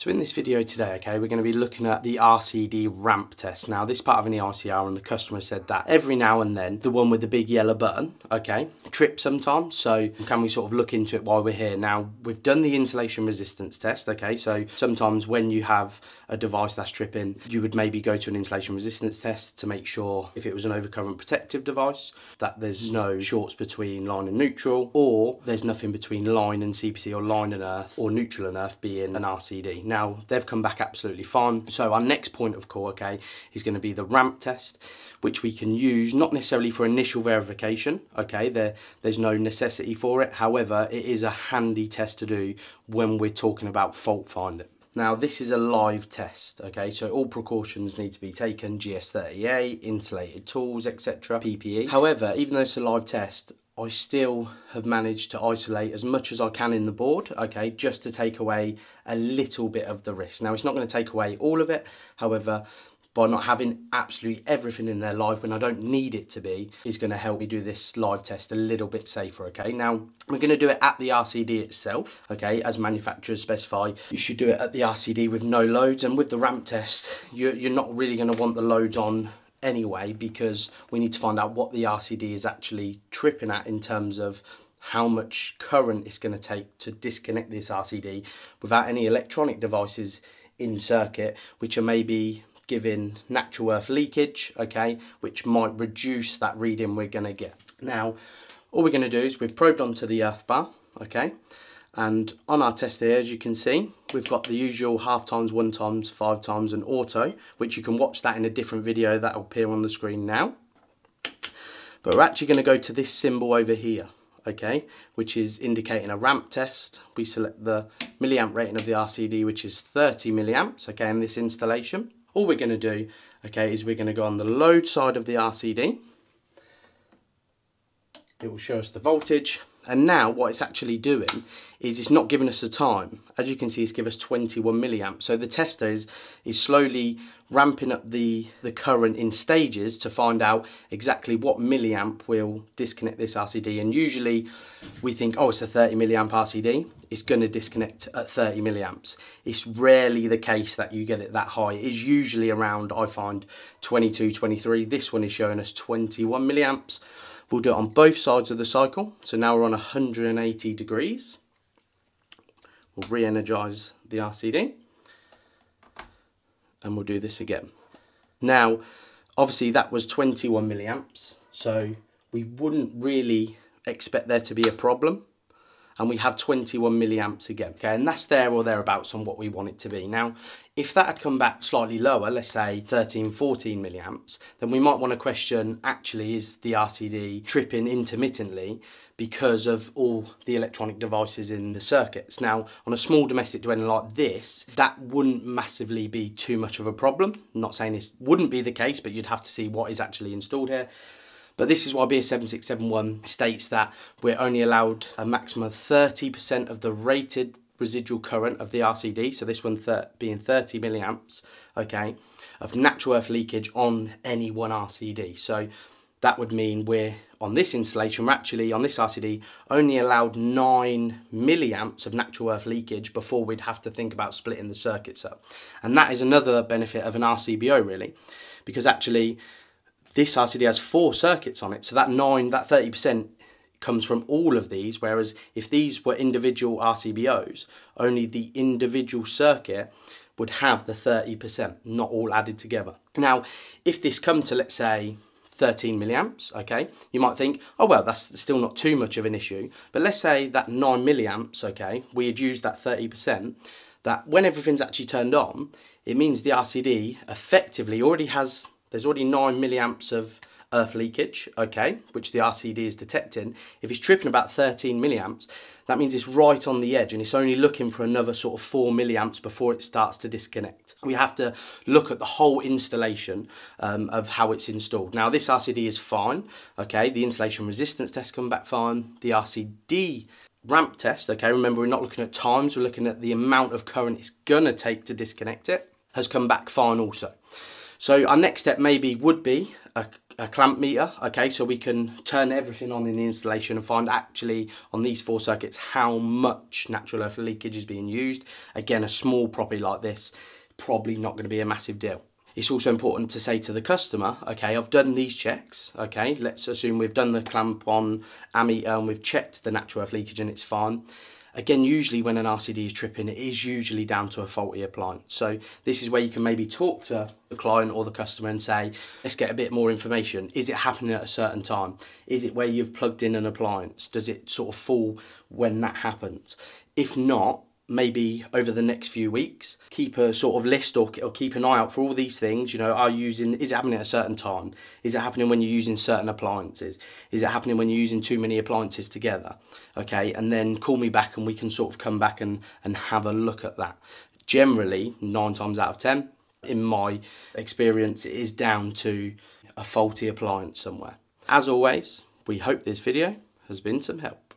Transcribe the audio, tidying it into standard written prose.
So in this video today, okay, we're going to be looking at the RCD ramp test. Now, this part of an EICR, and the customer said that every now and then, the one with the big yellow button, okay, trips sometimes. So can we sort of look into it while we're here? Now, we've done the insulation resistance test, okay, so sometimes when you have a device that's tripping, you would maybe go to an insulation resistance test to make sure if it was an overcurrent protective device, that there's no shorts between line and neutral, or there's nothing between line and CPC or line and earth, or neutral and earth being an RCD. Now, they've come back absolutely fine. So our next point of call, okay, is going to be the ramp test, which we can use not necessarily for initial verification, okay, there's no necessity for it. However, it is a handy test to do when we're talking about fault finding. Now, this is a live test, okay, so all precautions need to be taken, GS38, insulated tools, etc., PPE. However, even though it's a live test, I still have managed to isolate as much as I can in the board, okay, just to take away a little bit of the risk. Now, it's not going to take away all of it, however, by not having absolutely everything in there live when I don't need it to be, is going to help me do this live test a little bit safer, okay? Now, we're going to do it at the RCD itself, okay? As manufacturers specify, you should do it at the RCD with no loads, and with the ramp test, you're not really going to want the loads on anyway, because we need to find out what the RCD is actually tripping at in terms of how much current it's going to take to disconnect this RCD without any electronic devices in circuit, which are maybe giving natural earth leakage, okay, which might reduce that reading we're going to get. Now, all we're going to do is we've probed onto the earth bar, okay, and on our test here, as you can see, we've got the usual 1/2 times, 1 times, 5 times and auto, which you can watch that in a different video that will appear on the screen now. But we're actually going to go to this symbol over here, okay, which is indicating a ramp test. We select the milliamp rating of the RCD, which is 30 milliamps, okay, in this installation. All we're going to do, okay, is we're going to go on the load side of the RCD. It will show us the voltage. And now what it's actually doing is it's not giving us a time. As you can see, it's given us 21 milliamps. So the tester is slowly ramping up the current in stages to find out exactly what milliamp will disconnect this RCD. And usually we think, oh, it's a 30 milliamp RCD. It's going to disconnect at 30 milliamps. It's rarely the case that you get it that high. It is usually around, I find, 22, 23. This one is showing us 21 milliamps. We'll do it on both sides of the cycle. So now we're on 180 degrees. We'll re-energize the RCD. And we'll do this again. Now, obviously that was 21 milliamps. So we wouldn't really expect there to be a problem. And we have 21 milliamps again. Okay, and that's there or thereabouts on what we want it to be. Now, if that had come back slightly lower, let's say 13, 14 milliamps, then we might want to question, actually, is the RCD tripping intermittently because of all the electronic devices in the circuits? Now, on a small domestic dwelling like this, that wouldn't massively be too much of a problem. I'm not saying this wouldn't be the case, but you'd have to see what is actually installed here. But this is why BS7671 states that we're only allowed a maximum of 30% of the rated residual current of the RCD, so this one being 30 milliamps, okay, of natural earth leakage on any one RCD. So that would mean we're, on this installation, we're actually, on this RCD, only allowed 9 milliamps of natural earth leakage before we'd have to think about splitting the circuits up. And that is another benefit of an RCBO, really, because actually, this RCD has 4 circuits on it, so that 30% comes from all of these, whereas if these were individual RCBOs, only the individual circuit would have the 30%, not all added together. Now, if this comes to, let's say, 13 milliamps, okay, you might think, oh, well, that's still not too much of an issue. But let's say that 9 milliamps, okay, we had used that 30%, that when everything's actually turned on, it means the RCD effectively already has... There's already 9 milliamps of earth leakage, okay, which the RCD is detecting. If it's tripping about 13 milliamps, that means it's right on the edge and it's only looking for another sort of 4 milliamps before it starts to disconnect. We have to look at the whole installation of how it's installed. Now, this RCD is fine, okay, the insulation resistance test come back fine, the RCD ramp test, okay, remember we're not looking at times, we're looking at the amount of current it's gonna take to disconnect it, has come back fine also. So our next step maybe would be a, a clamp meter, okay, so we can turn everything on in the installation and find actually on these four circuits how much natural earth leakage is being used. Again, a small property like this, probably not going to be a massive deal. It's also important to say to the customer, okay, I've done these checks, okay, let's assume we've done the clamp on ammeter and we've checked the natural earth leakage and it's fine. Again, usually when an RCD is tripping, it is usually down to a faulty appliance. So this is where you can maybe talk to the client or the customer and say, let's get a bit more information. Is it happening at a certain time? Is it where you've plugged in an appliance? Does it sort of fall when that happens? If not, maybe over the next few weeks, keep a sort of list or keep an eye out for all these things. You know, is it happening at a certain time? Is it happening when you're using certain appliances? Is it happening when you're using too many appliances together? Okay, and then call me back and we can sort of come back and have a look at that. Generally, 9 times out of 10, in my experience, it is down to a faulty appliance somewhere. As always, we hope this video has been some help.